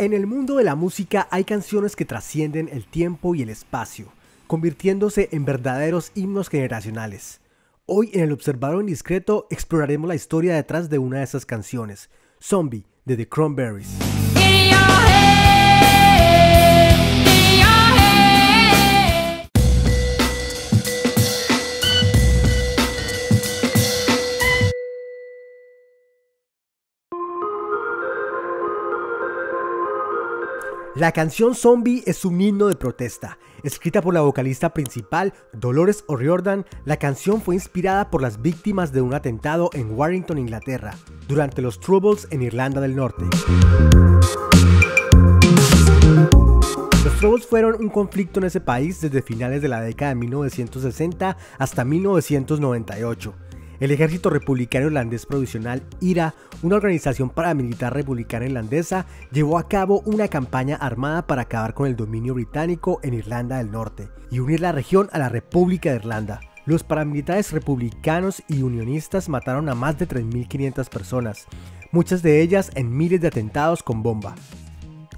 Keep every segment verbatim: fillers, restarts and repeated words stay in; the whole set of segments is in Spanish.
En el mundo de la música hay canciones que trascienden el tiempo y el espacio, convirtiéndose en verdaderos himnos generacionales. Hoy en El Observador Indiscreto exploraremos la historia detrás de una de esas canciones, Zombie, de The Cranberries. La canción Zombie es un himno de protesta. Escrita por la vocalista principal, Dolores O'Riordan, la canción fue inspirada por las víctimas de un atentado en Warrington, Inglaterra, durante los Troubles en Irlanda del Norte. Los Troubles fueron un conflicto en ese país desde finales de la década de mil novecientos sesenta hasta mil novecientos noventa y ocho. El Ejército Republicano Irlandés Provisional, I R A, una organización paramilitar republicana irlandesa, llevó a cabo una campaña armada para acabar con el dominio británico en Irlanda del Norte y unir la región a la República de Irlanda. Los paramilitares republicanos y unionistas mataron a más de tres mil quinientas personas, muchas de ellas en miles de atentados con bomba.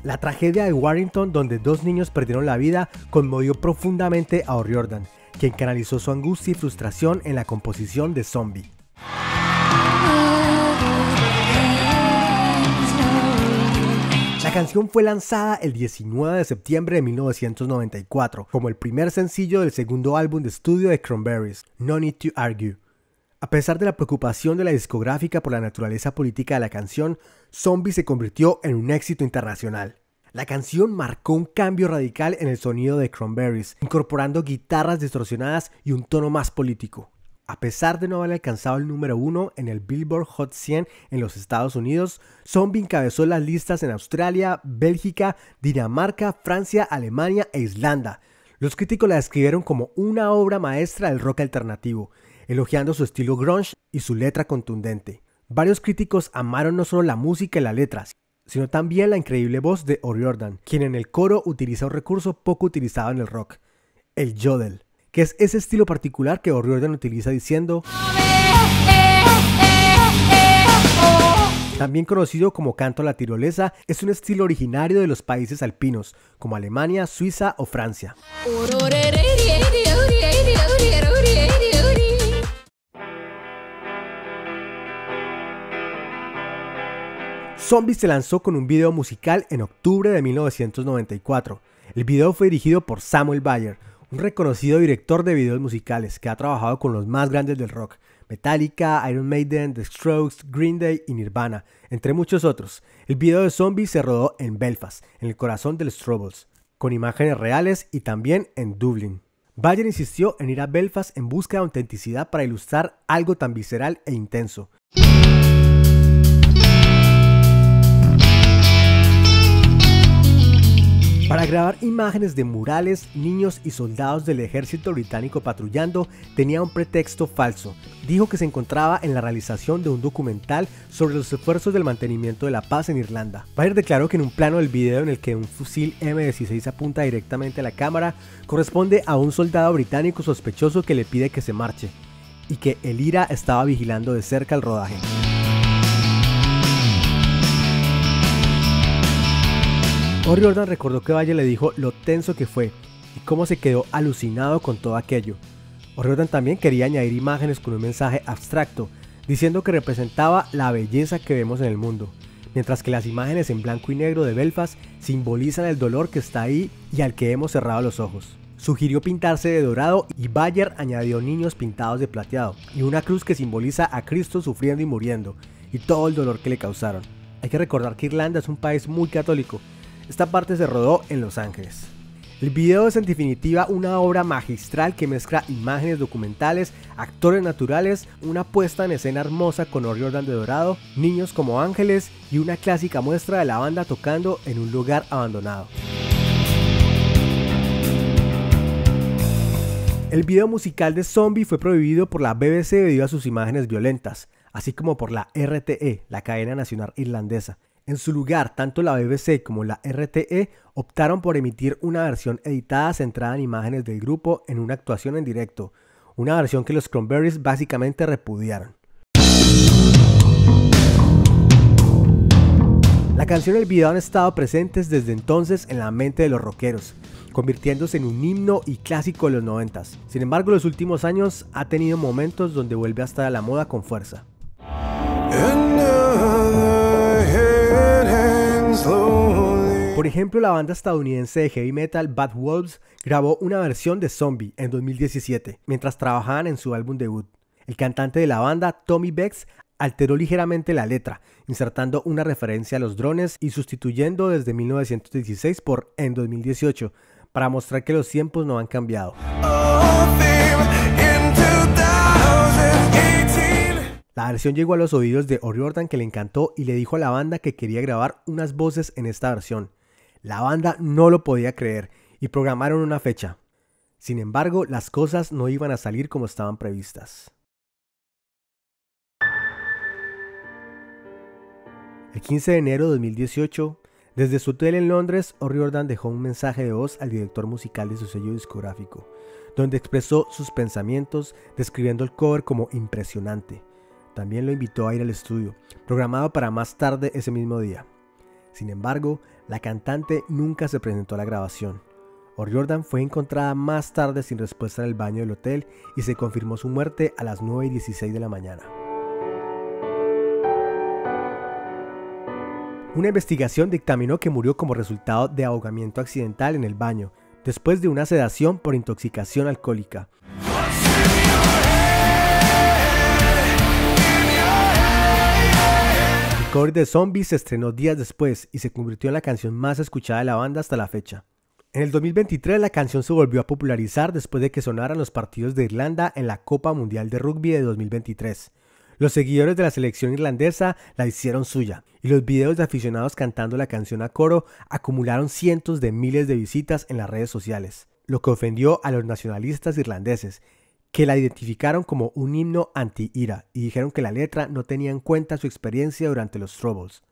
La tragedia de Warrington, donde dos niños perdieron la vida, conmovió profundamente a O'Riordan, quien canalizó su angustia y frustración en la composición de Zombie. La canción fue lanzada el diecinueve de septiembre de mil novecientos noventa y cuatro como el primer sencillo del segundo álbum de estudio de Cranberries, No Need to Argue. A pesar de la preocupación de la discográfica por la naturaleza política de la canción, Zombie se convirtió en un éxito internacional. La canción marcó un cambio radical en el sonido de Cranberries, incorporando guitarras distorsionadas y un tono más político. A pesar de no haber alcanzado el número uno en el Billboard Hot cien en los Estados Unidos, Zombie encabezó las listas en Australia, Bélgica, Dinamarca, Francia, Alemania e Islanda. Los críticos la describieron como una obra maestra del rock alternativo, elogiando su estilo grunge y su letra contundente. Varios críticos amaron no solo la música y la letra, sino también la increíble voz de O'Riordan, quien en el coro utiliza un recurso poco utilizado en el rock, el yodel, que es ese estilo particular que O'Riordan utiliza diciendo, también conocido como canto a la tirolesa, es un estilo originario de los países alpinos, como Alemania, Suiza o Francia. Zombie se lanzó con un video musical en octubre de mil novecientos noventa y cuatro. El video fue dirigido por Samuel Bayer, un reconocido director de videos musicales que ha trabajado con los más grandes del rock, Metallica, Iron Maiden, The Strokes, Green Day y Nirvana, entre muchos otros. El video de Zombie se rodó en Belfast, en el corazón de los Troubles, con imágenes reales y también en Dublín. Bayer insistió en ir a Belfast en busca de autenticidad para ilustrar algo tan visceral e intenso. Para grabar imágenes de murales, niños y soldados del ejército británico patrullando, tenía un pretexto falso. Dijo que se encontraba en la realización de un documental sobre los esfuerzos del mantenimiento de la paz en Irlanda. Bayer declaró que en un plano del video en el que un fusil eme dieciséis apunta directamente a la cámara, corresponde a un soldado británico sospechoso que le pide que se marche, y que el I R A estaba vigilando de cerca el rodaje. O'Riordan recordó que Bayer le dijo lo tenso que fue y cómo se quedó alucinado con todo aquello. O'Riordan también quería añadir imágenes con un mensaje abstracto, diciendo que representaba la belleza que vemos en el mundo, mientras que las imágenes en blanco y negro de Belfast simbolizan el dolor que está ahí y al que hemos cerrado los ojos. Sugirió pintarse de dorado y Bayer añadió niños pintados de plateado y una cruz que simboliza a Cristo sufriendo y muriendo y todo el dolor que le causaron. Hay que recordar que Irlanda es un país muy católico. Esta parte se rodó en Los Ángeles. El video es en definitiva una obra magistral que mezcla imágenes documentales, actores naturales, una puesta en escena hermosa con O'Riordan de dorado, niños como ángeles y una clásica muestra de la banda tocando en un lugar abandonado. El video musical de Zombie fue prohibido por la B B C debido a sus imágenes violentas, así como por la R T E, la cadena nacional irlandesa. En su lugar, tanto la B B C como la R T E optaron por emitir una versión editada centrada en imágenes del grupo en una actuación en directo, una versión que los Cranberries básicamente repudiaron. La canción y el video han estado presentes desde entonces en la mente de los rockeros, convirtiéndose en un himno y clásico de los noventas. Sin embargo, en los últimos años ha tenido momentos donde vuelve a estar a la moda con fuerza. Por ejemplo, la banda estadounidense de heavy metal Bad Wolves grabó una versión de Zombie en dos mil diecisiete, mientras trabajaban en su álbum debut. El cantante de la banda, Tommy Vext, alteró ligeramente la letra, insertando una referencia a los drones y sustituyendo desde mil novecientos dieciséis por en dos mil dieciocho, para mostrar que los tiempos no han cambiado. La versión llegó a los oídos de O'Riordan, que le encantó y le dijo a la banda que quería grabar unas voces en esta versión. La banda no lo podía creer y programaron una fecha. Sin embargo, las cosas no iban a salir como estaban previstas. El quince de enero de dos mil dieciocho, desde su hotel en Londres, O'Riordan dejó un mensaje de voz al director musical de su sello discográfico, donde expresó sus pensamientos describiendo el cover como impresionante. También lo invitó a ir al estudio, programado para más tarde ese mismo día. Sin embargo, la cantante nunca se presentó a la grabación. O'Riordan fue encontrada más tarde sin respuesta en el baño del hotel y se confirmó su muerte a las nueve y dieciséis de la mañana. Una investigación dictaminó que murió como resultado de ahogamiento accidental en el baño, después de una sedación por intoxicación alcohólica. El cover de Zombie se estrenó días después y se convirtió en la canción más escuchada de la banda hasta la fecha. En el dos mil veintitrés la canción se volvió a popularizar después de que sonaran los partidos de Irlanda en la Copa Mundial de Rugby de dos mil veintitrés. Los seguidores de la selección irlandesa la hicieron suya, y los videos de aficionados cantando la canción a coro acumularon cientos de miles de visitas en las redes sociales, lo que ofendió a los nacionalistas irlandeses, que la identificaron como un himno anti-ira y dijeron que la letra no tenía en cuenta su experiencia durante los Troubles.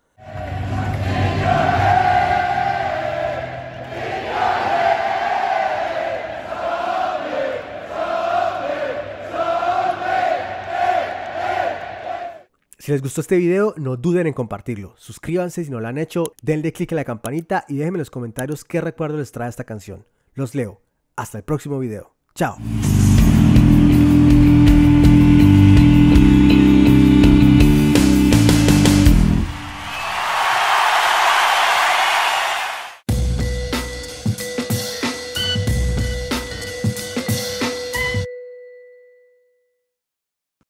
Si les gustó este video, no duden en compartirlo, suscríbanse si no lo han hecho, denle click a la campanita y déjenme en los comentarios qué recuerdo les trae esta canción. Los leo. Hasta el próximo video. Chao.